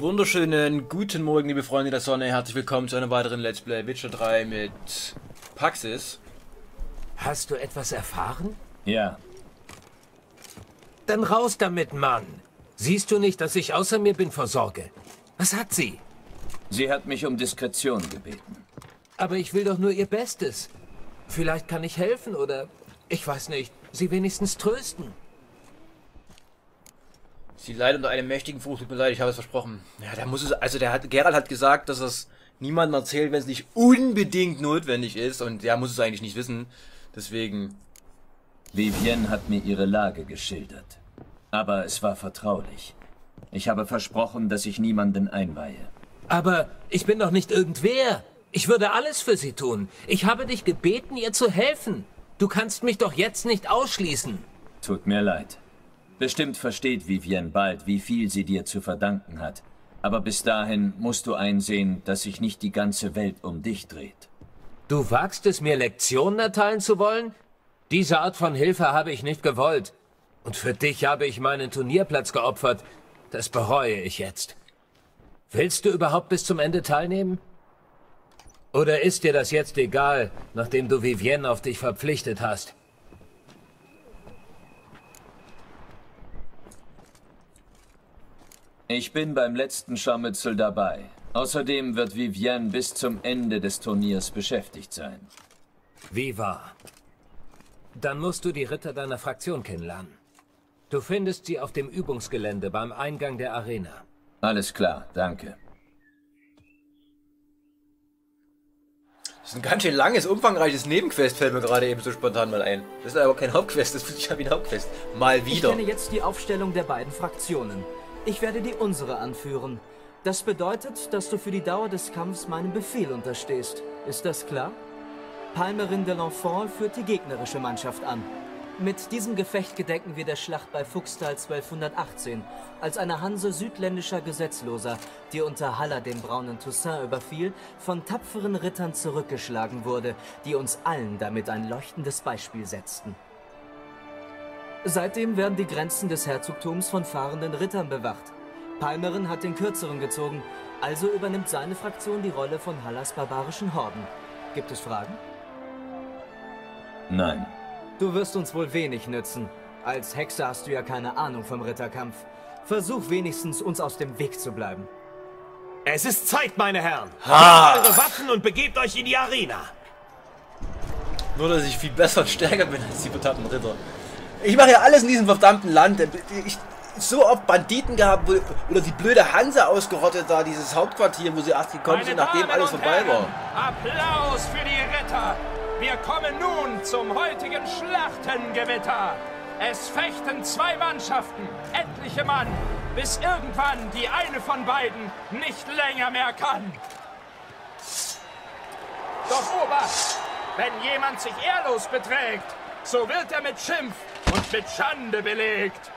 Wunderschönen guten Morgen, liebe Freunde der Sonne. Herzlich willkommen zu einem weiteren Let's Play Witcher 3 mit Paxis. Hast du etwas erfahren? Ja. Dann raus damit, Mann. Siehst du nicht, dass ich außer mir bin vor Sorge? Was hat sie? Sie hat mich um Diskretion gebeten. Aber ich will doch nur ihr Bestes. Vielleicht kann ich helfen oder, ich weiß nicht, sie wenigstens trösten. Sie leidet unter einem mächtigen Fluch, tut mir leid, ich habe es versprochen. Ja, da muss es, also Geralt hat gesagt, dass es niemandem erzählt, wenn es nicht unbedingt notwendig ist und der muss es eigentlich nicht wissen, deswegen... Vivienne hat mir ihre Lage geschildert, aber es war vertraulich. Ich habe versprochen, dass ich niemanden einweihe. Aber ich bin doch nicht irgendwer. Ich würde alles für sie tun. Ich habe dich gebeten, ihr zu helfen. Du kannst mich doch jetzt nicht ausschließen. Tut mir leid. Bestimmt versteht Vivienne bald, wie viel sie dir zu verdanken hat. Aber bis dahin musst du einsehen, dass sich nicht die ganze Welt um dich dreht. Du wagst es, mir Lektionen erteilen zu wollen? Diese Art von Hilfe habe ich nicht gewollt. Und für dich habe ich meinen Turnierplatz geopfert. Das bereue ich jetzt. Willst du überhaupt bis zum Ende teilnehmen? Oder ist dir das jetzt egal, nachdem du Vivienne auf dich verpflichtet hast? Ich bin beim letzten Scharmützel dabei. Außerdem wird Vivienne bis zum Ende des Turniers beschäftigt sein. Wie wahr. Dann musst du die Ritter deiner Fraktion kennenlernen. Du findest sie auf dem Übungsgelände beim Eingang der Arena. Alles klar, danke. Das ist ein ganz schön langes, umfangreiches Nebenquest, fällt mir gerade eben so spontan mal ein. Das ist aber kein Hauptquest, das ist ja wie ein Hauptquest. Mal wieder. Ich kenne jetzt die Aufstellung der beiden Fraktionen. Ich werde die unsere anführen. Das bedeutet, dass du für die Dauer des Kampfs meinem Befehl unterstehst. Ist das klar? Palmerin de l'Enfant führt die gegnerische Mannschaft an. Mit diesem Gefecht gedenken wir der Schlacht bei Fuchstal 1218, als eine Hanse südländischer Gesetzloser, die unter Haller den braunen Toussaint überfiel, von tapferen Rittern zurückgeschlagen wurde, die uns allen damit ein leuchtendes Beispiel setzten. Seitdem werden die Grenzen des Herzogtums von fahrenden Rittern bewacht. Palmerin hat den Kürzeren gezogen, also übernimmt seine Fraktion die Rolle von Hallers barbarischen Horden. Gibt es Fragen? Nein. Du wirst uns wohl wenig nützen. Als Hexer hast du ja keine Ahnung vom Ritterkampf. Versuch wenigstens, uns aus dem Weg zu bleiben. Es ist Zeit, meine Herren! Nehmt eure Waffen und begebt euch in die Arena! Nur, dass ich viel besser und stärker bin als die betaten Ritter. Ich mache ja alles in diesem verdammten Land. Ich so oft Banditen gehabt, oder die blöde Hanse ausgerottet da, dieses Hauptquartier, wo sie erst gekommen sind, nachdem alles vorbei war. Applaus für die Ritter! Wir kommen nun zum heutigen Schlachtengewitter. Es fechten zwei Mannschaften, etliche Mann, bis irgendwann die eine von beiden nicht länger mehr kann. Doch Obacht, wenn jemand sich ehrlos beträgt, so wird er mit Schimpf und mit Schande belegt.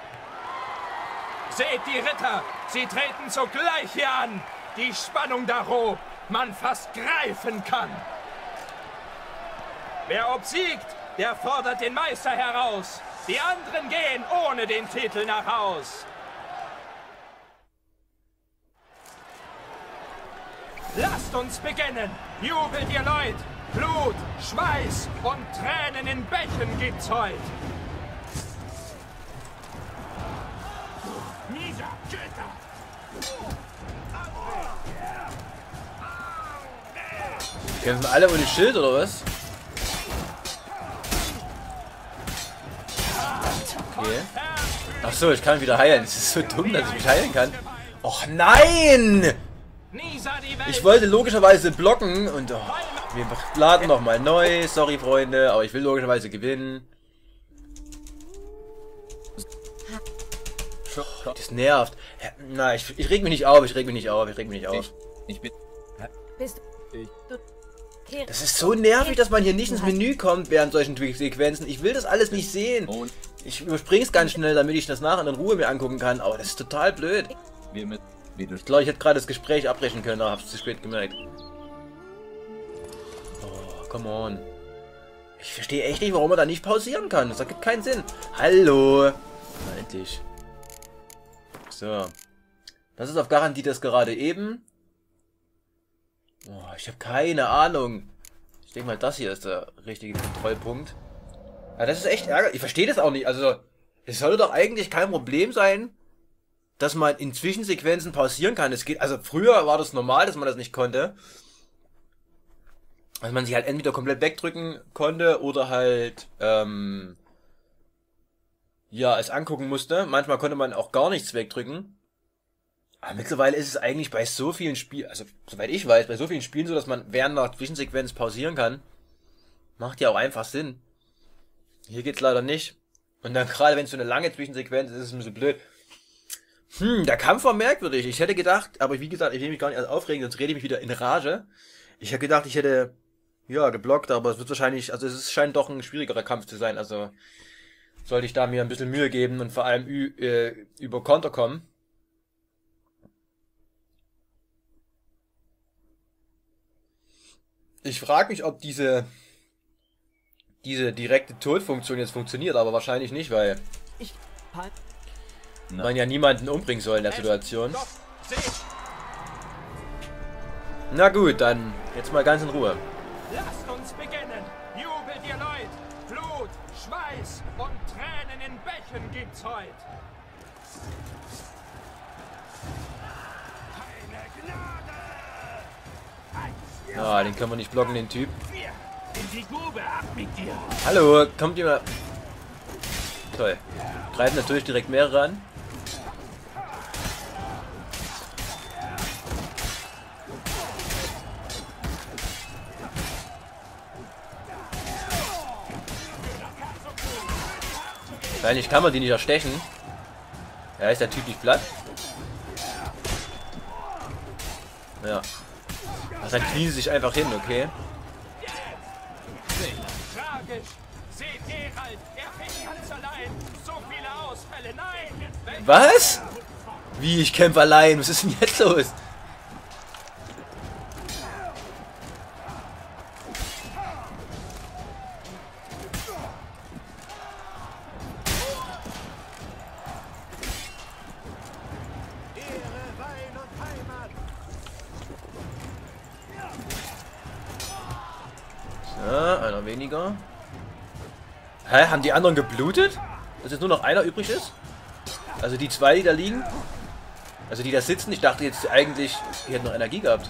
Seht die Ritter, sie treten sogleich hier an. Die Spannung darob man fast greifen kann. Wer obsiegt, der fordert den Meister heraus. Die anderen gehen ohne den Titel nach Haus. Lasst uns beginnen. Jubelt ihr Leut. Blut, Schweiß und Tränen in Bächen gibt's heute. Kämpfen alle ohne Schild oder was? Okay. Achso, ich kann wieder heilen. Es ist so dumm, dass ich mich heilen kann. Och nein! Ich wollte logischerweise blocken und... Oh. Wir laden nochmal neu, sorry Freunde, aber ich will logischerweise gewinnen. Das nervt. Nein, ich reg mich nicht auf, Das ist so nervig, dass man hier nicht ins Menü kommt während solchen Sequenzen. Ich will das alles nicht sehen. Ich überspringe es ganz schnell, damit ich das nachher in Ruhe mir angucken kann, aber das ist total blöd. Ich glaube, ich hätte gerade das Gespräch abbrechen können, aber hab's zu spät gemerkt. Come on. Ich verstehe echt nicht, warum man da nicht pausieren kann. Das ergibt keinen Sinn. Hallo. Na, endlich. So. Das ist auf Garantie das gerade eben. Boah, ich habe keine Ahnung. Ich denke mal, das hier ist der richtige Kontrollpunkt. Ja, das ist echt ärgerlich. Ich verstehe das auch nicht. Also, es sollte doch eigentlich kein Problem sein, dass man in Zwischensequenzen pausieren kann. Es geht, also früher war das normal, dass man das nicht konnte. Dass man sich halt entweder komplett wegdrücken konnte oder halt, ja, es angucken musste. Manchmal konnte man auch gar nichts wegdrücken. Aber mittlerweile ist es eigentlich bei so vielen Spielen, also soweit ich weiß, bei so vielen Spielen so, dass man während der Zwischensequenz pausieren kann. Macht ja auch einfach Sinn. Hier geht's leider nicht. Und dann gerade wenn es so eine lange Zwischensequenz ist, ist es ein bisschen blöd. Hm, der Kampf war merkwürdig. Ich hätte gedacht, aber wie gesagt, ich will mich gar nicht erst aufregen, sonst rede ich mich wieder in Rage. Ich hätte gedacht, ich hätte, ja, geblockt, aber es wird wahrscheinlich, also es scheint doch ein schwierigerer Kampf zu sein. Also sollte ich da mir ein bisschen Mühe geben und vor allem über Konter kommen. Ich frage mich, ob diese direkte Todfunktion jetzt funktioniert, aber wahrscheinlich nicht, weil man ja niemanden umbringen soll in der Situation. Na gut, dann jetzt mal ganz in Ruhe. Lasst uns beginnen. Jubelt ihr Leute. Blut, Schweiß und Tränen in Bächen gibt's heute. Keine Gnade. Ah, den können wir nicht blocken, den Typ. Hallo, kommt ihr mal. Toll. Greifen natürlich direkt mehrere an. Wahrscheinlich kann man die nicht erstechen. Ja, ist der Typ nicht platt? Ja. Ach, dann knien sie sich einfach hin, okay? Was? Wie, ich kämpfe allein? Was ist denn jetzt los? Weniger. Hä? Haben die anderen geblutet? Dass jetzt nur noch einer übrig ist? Also die zwei, die da liegen? Also die da sitzen? Ich dachte jetzt eigentlich, die hätten noch Energie gehabt.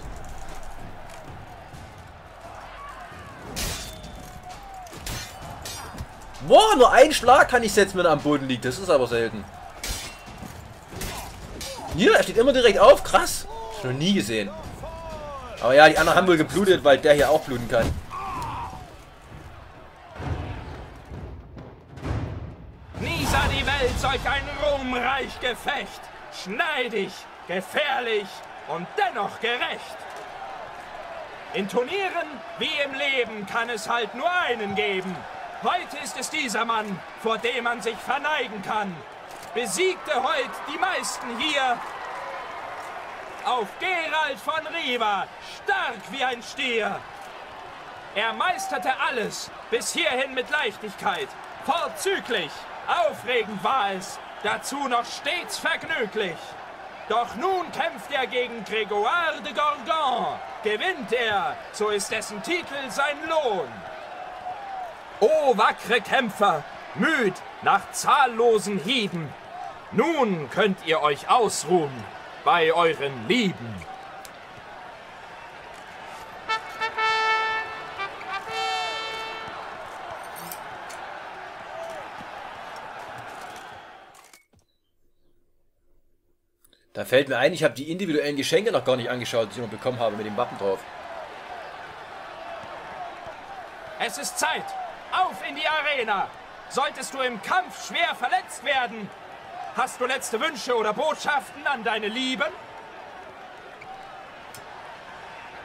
Boah, nur einen Schlag kann ich setzen, wenn er am Boden liegt. Das ist aber selten. Hier, er steht immer direkt auf. Krass. Noch nie gesehen. Aber ja, die anderen haben wohl geblutet, weil der hier auch bluten kann. Solch ein ruhmreich Gefecht, schneidig, gefährlich und dennoch gerecht. In Turnieren wie im Leben kann es halt nur einen geben. Heute ist es dieser Mann, vor dem man sich verneigen kann. Besiegte heute die meisten hier. Auf Geralt von Riva, stark wie ein Stier. Er meisterte alles, bis hierhin mit Leichtigkeit, vorzüglich. Aufregend war es, dazu noch stets vergnüglich. Doch nun kämpft er gegen Grégoire de Gorgon. Gewinnt er, so ist dessen Titel sein Lohn. O wackre Kämpfer, müd nach zahllosen Hieben. Nun könnt ihr euch ausruhen bei euren Lieben. Da fällt mir ein, ich habe die individuellen Geschenke noch gar nicht angeschaut, die ich noch bekommen habe mit dem Wappen drauf. Es ist Zeit! Auf in die Arena! Solltest du im Kampf schwer verletzt werden, hast du letzte Wünsche oder Botschaften an deine Lieben?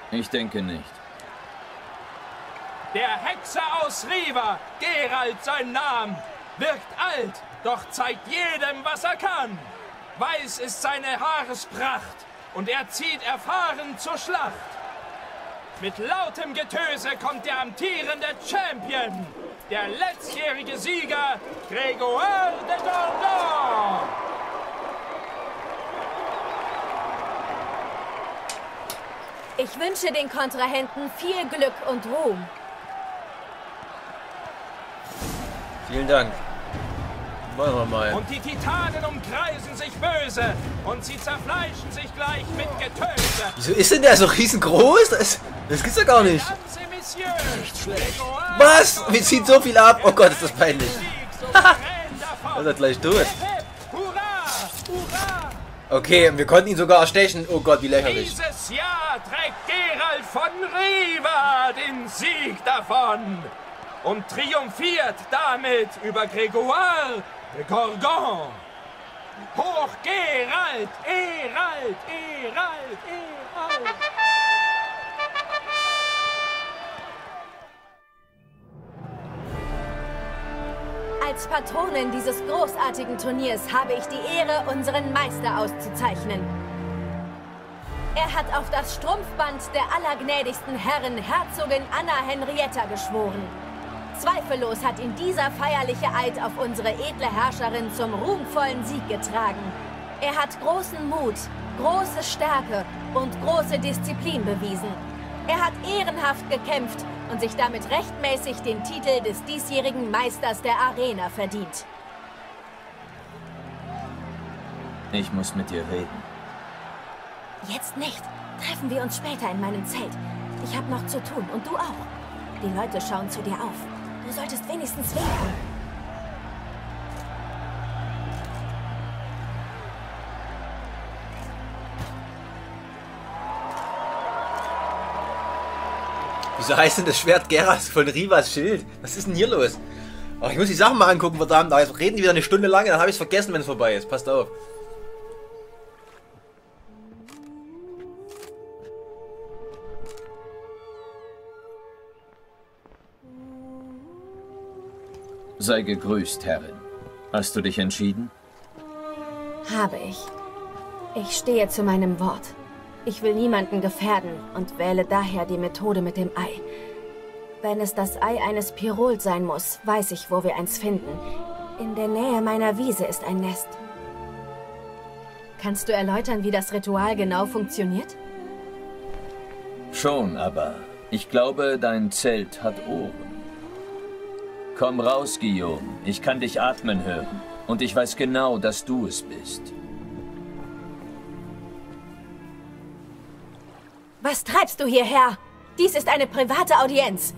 Ich denke nicht. Der Hexer aus Riva, Geralt sein Name, wirkt alt, doch zeigt jedem, was er kann. Weiß ist seine Haarespracht und er zieht erfahren zur Schlacht. Mit lautem Getöse kommt der amtierende Champion, der letztjährige Sieger Grégoire de Gorgon. Ich wünsche den Kontrahenten viel Glück und Ruhm. Vielen Dank. Wollen wir mal. Und die Titanen umkreisen sich böse und sie zerfleischen sich gleich mit Getöse. Wieso ist denn der so riesengroß? Das gibt's doch gar nicht. Was? Wir ziehen so viel ab. Oh Gott, ist das peinlich. Das ist gleich durch. Okay, wir konnten ihn sogar erstechen. Oh Gott, wie lächerlich. Dieses Jahr trägt Geralt von Riva den Sieg davon und triumphiert damit über Grégoire de Gorgon. Hoch Geralt, Eralt, Eralt, Eralt. Als Patronin dieses großartigen Turniers habe ich die Ehre, unseren Meister auszuzeichnen. Er hat auf das Strumpfband der allergnädigsten Herrin, Herzogin Anna Henrietta, geschworen. Zweifellos hat ihn dieser feierliche Eid auf unsere edle Herrscherin zum ruhmvollen Sieg getragen. Er hat großen Mut, große Stärke und große Disziplin bewiesen. Er hat ehrenhaft gekämpft und sich damit rechtmäßig den Titel des diesjährigen Meisters der Arena verdient. Ich muss mit dir reden. Jetzt nicht. Treffen wir uns später in meinem Zelt. Ich habe noch zu tun und du auch. Die Leute schauen zu dir auf. Du solltest wenigstens winken. Wieso heißt denn das Schwert Geralt von Rivas Schild? Was ist denn hier los? Ach, ich muss die Sachen mal angucken, verdammt. Aber jetzt reden die wieder eine Stunde lang, dann habe ich es vergessen, wenn es vorbei ist. Passt auf. Sei gegrüßt, Herrin. Hast du dich entschieden? Habe ich. Ich stehe zu meinem Wort. Ich will niemanden gefährden und wähle daher die Methode mit dem Ei. Wenn es das Ei eines Pirol sein muss, weiß ich, wo wir eins finden. In der Nähe meiner Wiese ist ein Nest. Kannst du erläutern, wie das Ritual genau funktioniert? Schon, aber ich glaube, dein Zelt hat Ohren. Komm raus, Guillaume. Ich kann dich atmen hören. Und ich weiß genau, dass du es bist. Was treibst du hierher? Dies ist eine private Audienz.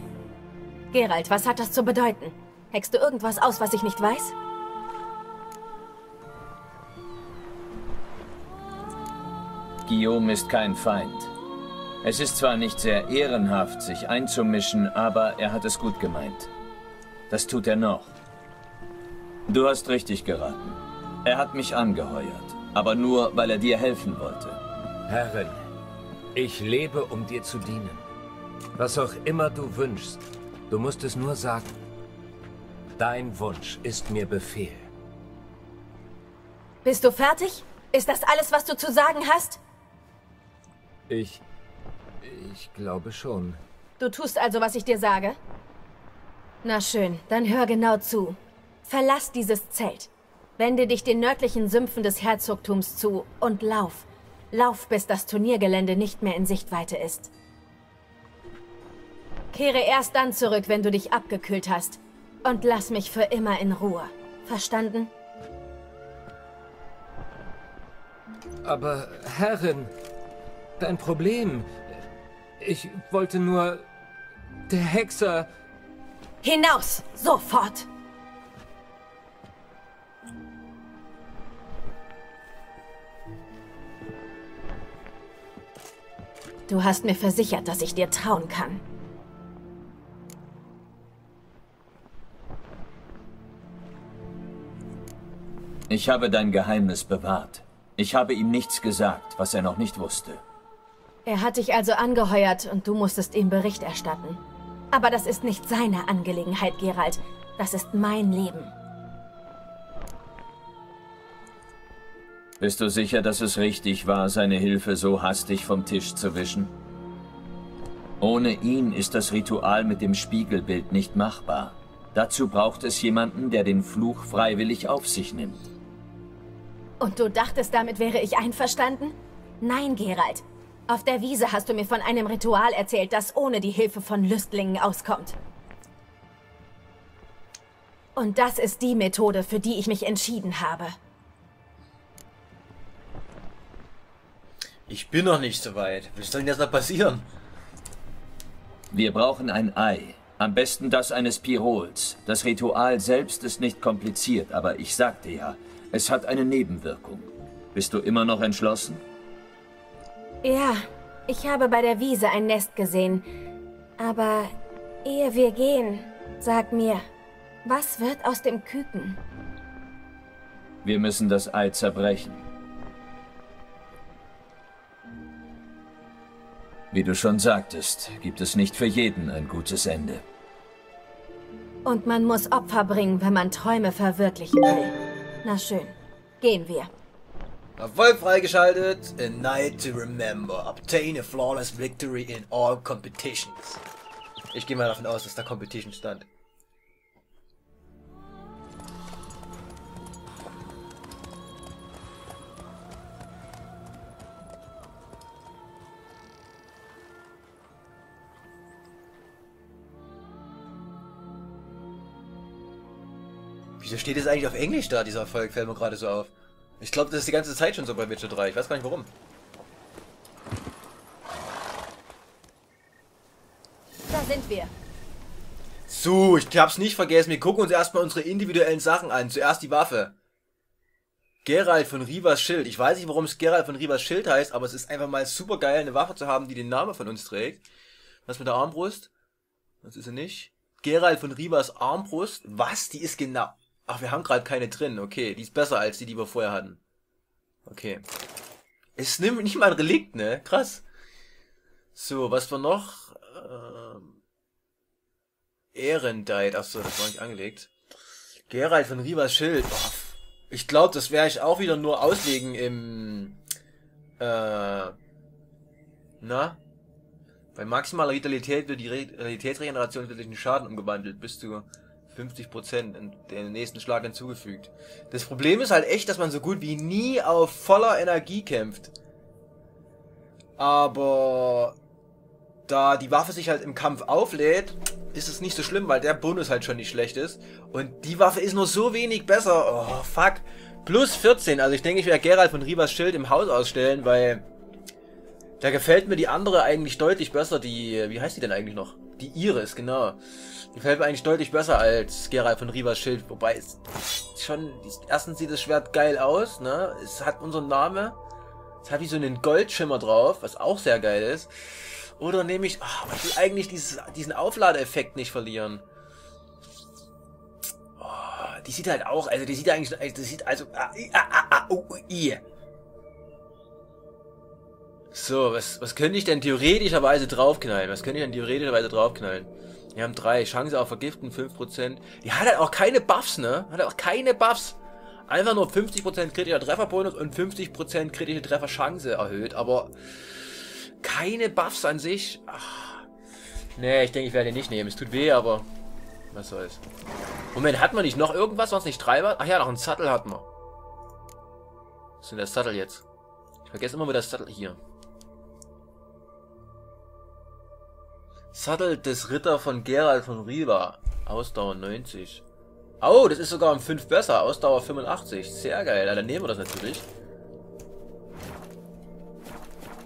Geralt, was hat das zu bedeuten? Hackst du irgendwas aus, was ich nicht weiß? Guillaume ist kein Feind. Es ist zwar nicht sehr ehrenhaft, sich einzumischen, aber er hat es gut gemeint. Das tut er noch. Du hast richtig geraten. Er hat mich angeheuert, aber nur, weil er dir helfen wollte. Herrin. Ich lebe, um dir zu dienen. Was auch immer du wünschst, du musst es nur sagen. Dein Wunsch ist mir Befehl. Bist du fertig? Ist das alles, was du zu sagen hast? Ich glaube schon. Du tust also, was ich dir sage? Na schön, dann hör genau zu. Verlass dieses Zelt. Wende dich den nördlichen Sümpfen des Herzogtums zu und lauf. Lauf, bis das Turniergelände nicht mehr in Sichtweite ist. Kehre erst dann zurück, wenn du dich abgekühlt hast. Und lass mich für immer in Ruhe. Verstanden? Aber, Herrin, dein Problem... Ich wollte nur... Der Hexer... Hinaus! Sofort! Du hast mir versichert, dass ich dir trauen kann. Ich habe dein Geheimnis bewahrt. Ich habe ihm nichts gesagt, was er noch nicht wusste. Er hat dich also angeheuert und du musstest ihm Bericht erstatten. Aber das ist nicht seine Angelegenheit, Geralt. Das ist mein Leben. Bist du sicher, dass es richtig war, seine Hilfe so hastig vom Tisch zu wischen? Ohne ihn ist das Ritual mit dem Spiegelbild nicht machbar. Dazu braucht es jemanden, der den Fluch freiwillig auf sich nimmt. Und du dachtest, damit wäre ich einverstanden? Nein, Geralt. Auf der Wiese hast du mir von einem Ritual erzählt, das ohne die Hilfe von Lüstlingen auskommt. Und das ist die Methode, für die ich mich entschieden habe. Ich bin noch nicht so weit. Was soll denn jetzt noch passieren? Wir brauchen ein Ei. Am besten das eines Pirols. Das Ritual selbst ist nicht kompliziert, aber ich sagte ja, es hat eine Nebenwirkung. Bist du immer noch entschlossen? Ja, ich habe bei der Wiese ein Nest gesehen. Aber ehe wir gehen, sag mir, was wird aus dem Küken? Wir müssen das Ei zerbrechen. Wie du schon sagtest, gibt es nicht für jeden ein gutes Ende. Und man muss Opfer bringen, wenn man Träume verwirklichen will. Na schön, gehen wir. Erfolg freigeschaltet. A night to remember. Obtain a flawless victory in all competitions. Ich gehe mal davon aus, dass da Competition stand. Wieso steht es eigentlich auf Englisch da, dieser Erfolg? Fällt mir gerade so auf. Ich glaube, das ist die ganze Zeit schon so bei Witcher 3. Ich weiß gar nicht, warum. Da sind wir. So, ich hab's nicht vergessen. Wir gucken uns erstmal unsere individuellen Sachen an. Zuerst die Waffe. Geralt von Rivas Schild. Ich weiß nicht, warum es Geralt von Rivas Schild heißt, aber es ist einfach mal super geil, eine Waffe zu haben, die den Namen von uns trägt. Was mit der Armbrust? Das ist sie nicht. Geralt von Rivas Armbrust. Was? Die ist genau... Ach, wir haben gerade keine drin. Okay, die ist besser als die, die wir vorher hatten. Okay. Es nimmt nicht mal ein Relikt, ne? Krass. So, was war noch? Ehrendite. Achso, das war nicht angelegt. Geralt von Rivas Schild. Oh, ich glaube, das werde ich auch wieder nur auslegen im... Na? Bei maximaler Vitalität wird die Realitätsregeneration durch den Schaden umgewandelt. Bist du... 50% in den nächsten Schlag hinzugefügt. Das Problem ist halt echt, dass man so gut wie nie auf voller Energie kämpft. Aber da die Waffe sich halt im Kampf auflädt, ist es nicht so schlimm, weil der Bonus halt schon nicht schlecht ist. Und die Waffe ist nur so wenig besser. Oh, fuck. Plus 14. Also ich denke, ich werde Geralt von Rivas Schild im Haus ausstellen, weil da gefällt mir die andere eigentlich deutlich besser. Die, wie heißt die denn eigentlich noch? Die Iris, genau. Die gefällt mir eigentlich deutlich besser als Geralt von Rivas Schild. Wobei, es schon, erstens sieht das Schwert geil aus, ne? Es hat unseren Namen. Es hat wie so einen Goldschimmer drauf, was auch sehr geil ist. Oder nehme ich, oh, ich will eigentlich diesen Aufladeeffekt nicht verlieren. Oh, die sieht halt auch, also die sieht eigentlich, das sieht also, So, was könnte ich denn theoretischerweise draufknallen? Wir haben 3. Chance auf Vergiften, 5%. Die hat halt auch keine Buffs, ne? Einfach nur 50% kritischer Trefferbonus und 50% kritische Trefferchance erhöht, aber keine Buffs an sich. Ach. Nee, ich denke, ich werde den nicht nehmen. Es tut weh, aber was soll's. Moment, hat man nicht noch irgendwas, was nicht 3 war? Ach ja, noch einen Sattel hat man. Was ist denn der Sattel jetzt? Ich vergesse immer wieder das Sattel hier. Sattel des Ritter von Geralt von Riva. Ausdauer 90. Oh, das ist sogar um 5 besser. Ausdauer 85. Sehr geil. Ja, dann nehmen wir das natürlich.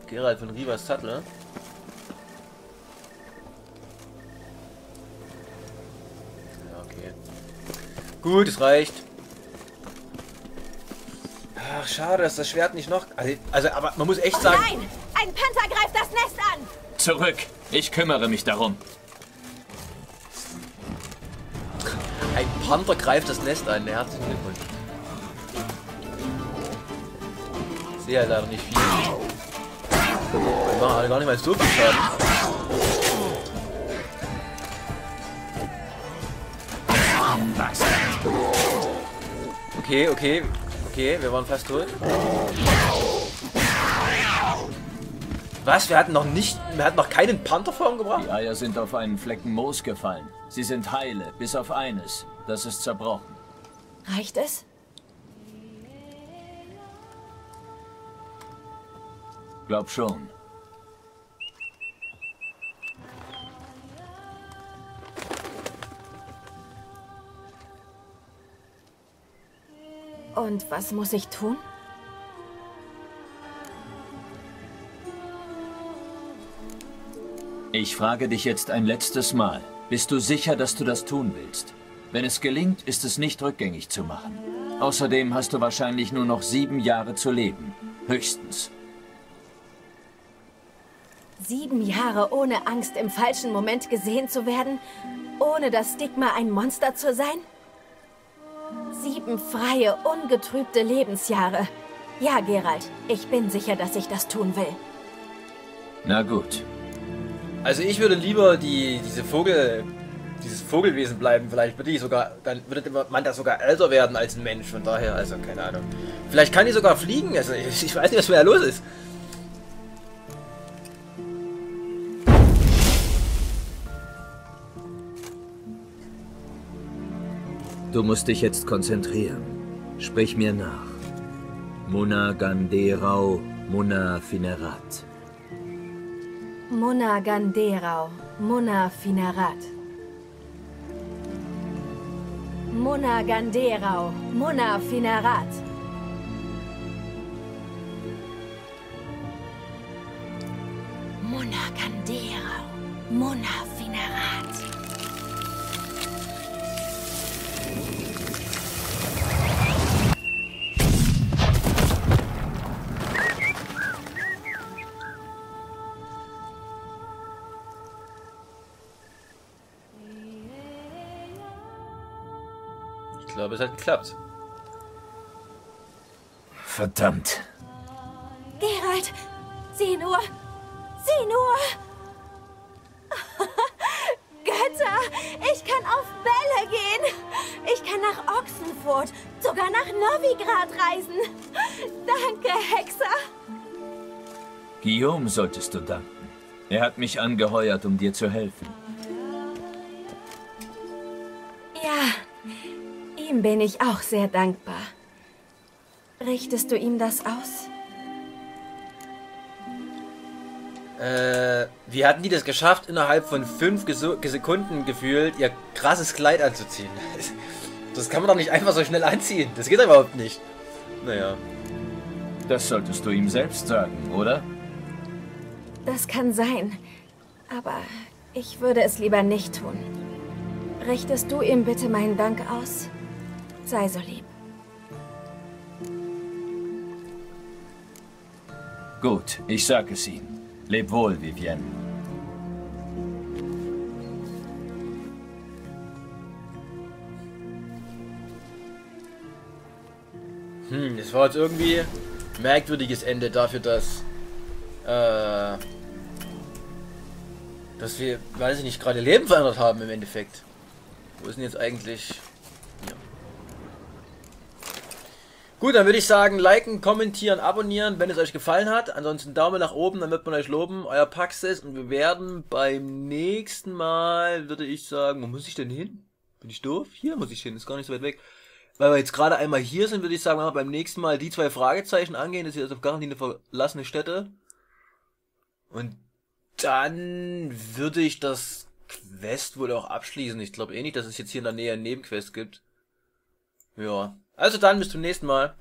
Geralt von Rivas Sattel. Ja, okay. Gut, es reicht. Ach, schade, dass das Schwert nicht noch... Also aber man muss echt sagen... Nein! Ein Panther greift das Nest an! Zurück! Ich kümmere mich darum. Ein Panther greift das Nest an. Herzlichen Glückwunsch. Ich sehe halt leider nicht viel. Wir machen halt gar nicht mal so viel Schaden. Okay, okay. Okay, wir waren fast tot. Was? Wir hatten noch keinen Pantherform gebracht? Die Eier sind auf einen Flecken Moos gefallen. Sie sind heile, bis auf eines. Das ist zerbrochen. Reicht es? Glaub schon. Und was muss ich tun? Ich frage dich jetzt ein letztes Mal. Bist du sicher, dass du das tun willst? Wenn es gelingt, ist es nicht rückgängig zu machen. Außerdem hast du wahrscheinlich nur noch 7 Jahre zu leben. Höchstens. 7 Jahre ohne Angst, im falschen Moment gesehen zu werden? Ohne das Stigma, ein Monster zu sein? 7 freie, ungetrübte Lebensjahre. Ja, Geralt, ich bin sicher, dass ich das tun will. Na gut. Also ich würde lieber dieses Vogelwesen bleiben. Vielleicht würde ich sogar, dann würde man da sogar älter werden als ein Mensch. Von daher, also keine Ahnung. Vielleicht kann die sogar fliegen. Also ich weiß nicht, was mir da los ist. Du musst dich jetzt konzentrieren. Sprich mir nach. Mona Ganderau, Mona Finerat. Mona Ganderau, Mona Finerat. Mona Ganderau, Mona Finerat. Mona Ganderau, Mona Finerat. Ich glaube, es hat geklappt. Verdammt. Geralt, sieh nur! Sieh nur! Götter, ich kann auf Bälle gehen! Ich kann nach Ochsenfurt, sogar nach Novigrad reisen! Danke, Hexer! Guillaume solltest du danken. Er hat mich angeheuert, um dir zu helfen. Ihm bin ich auch sehr dankbar. Richtest du ihm das aus? Wie hatten die das geschafft, innerhalb von 5 Sekunden gefühlt, ihr krasses Kleid anzuziehen? Das kann man doch nicht einfach so schnell anziehen. Das geht überhaupt nicht. Naja. Das solltest du ihm selbst sagen, oder? Das kann sein. Aber ich würde es lieber nicht tun. Richtest du ihm bitte meinen Dank aus? Sei so lieb. Gut, ich sag es ihm. Leb wohl, Vivienne. Das war jetzt irgendwie ein merkwürdiges Ende dafür, dass dass wir, weiß ich nicht, gerade Leben verändert haben im Endeffekt. Wo ist denn jetzt eigentlich... Gut, dann würde ich sagen, liken, kommentieren, abonnieren, wenn es euch gefallen hat. Ansonsten Daumen nach oben, dann wird man euch loben. Euer Paxis und wir werden beim nächsten Mal, würde ich sagen, wo muss ich denn hin? Bin ich doof? Hier muss ich hin, ist gar nicht so weit weg. Weil wir jetzt gerade einmal hier sind, würde ich sagen, wenn wir beim nächsten Mal die 2 Fragezeichen angehen. Das ist jetzt auf Garantie eine verlassene Stätte. Und dann würde ich das Quest wohl auch abschließen. Ich glaube eh nicht, dass es jetzt hier in der Nähe eine Nebenquest gibt. Ja. Also dann, bis zum nächsten Mal.